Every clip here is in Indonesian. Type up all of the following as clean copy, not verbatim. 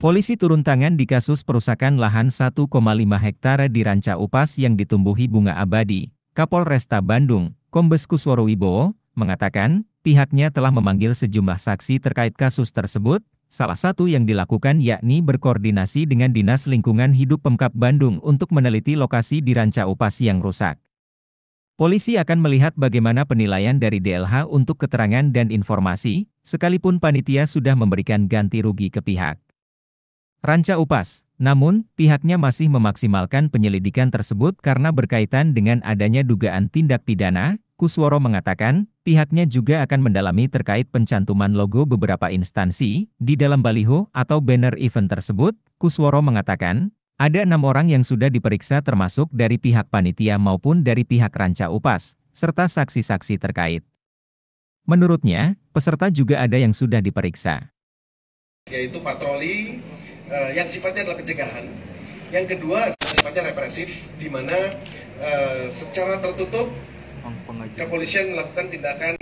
Polisi turun tangan di kasus perusakan lahan 1,5 hektare di Ranca Upas yang ditumbuhi bunga abadi. Kapolresta Bandung, Kombes Kusworo Wibowo, mengatakan pihaknya telah memanggil sejumlah saksi terkait kasus tersebut, salah satu yang dilakukan yakni berkoordinasi dengan Dinas Lingkungan Hidup Pemkab Bandung untuk meneliti lokasi di Ranca Upas yang rusak. Polisi akan melihat bagaimana penilaian dari DLH untuk keterangan dan informasi, sekalipun panitia sudah memberikan ganti rugi ke pihak Ranca Upas, namun pihaknya masih memaksimalkan penyelidikan tersebut karena berkaitan dengan adanya dugaan tindak pidana. Kusworo mengatakan, pihaknya juga akan mendalami terkait pencantuman logo beberapa instansi di dalam baliho atau banner event tersebut. Kusworo mengatakan, ada 6 orang yang sudah diperiksa termasuk dari pihak panitia maupun dari pihak Ranca Upas, serta saksi-saksi terkait. Menurutnya, peserta juga ada yang sudah diperiksa. Yaitu patroli yang sifatnya adalah pencegahan, yang kedua sifatnya represif, di mana secara tertutup kepolisian melakukan tindakan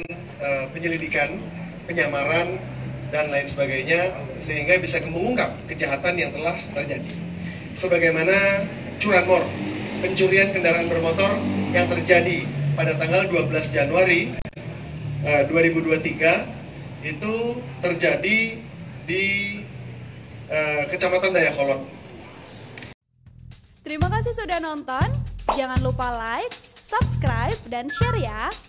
penyelidikan, penyamaran, dan lain sebagainya, sehingga bisa mengungkap kejahatan yang telah terjadi. Sebagaimana curanmor, pencurian kendaraan bermotor yang terjadi pada tanggal 12 Januari 2023 itu terjadi di Kecamatan Daya Kolot. Terima kasih sudah nonton. Jangan lupa like, subscribe, dan share ya.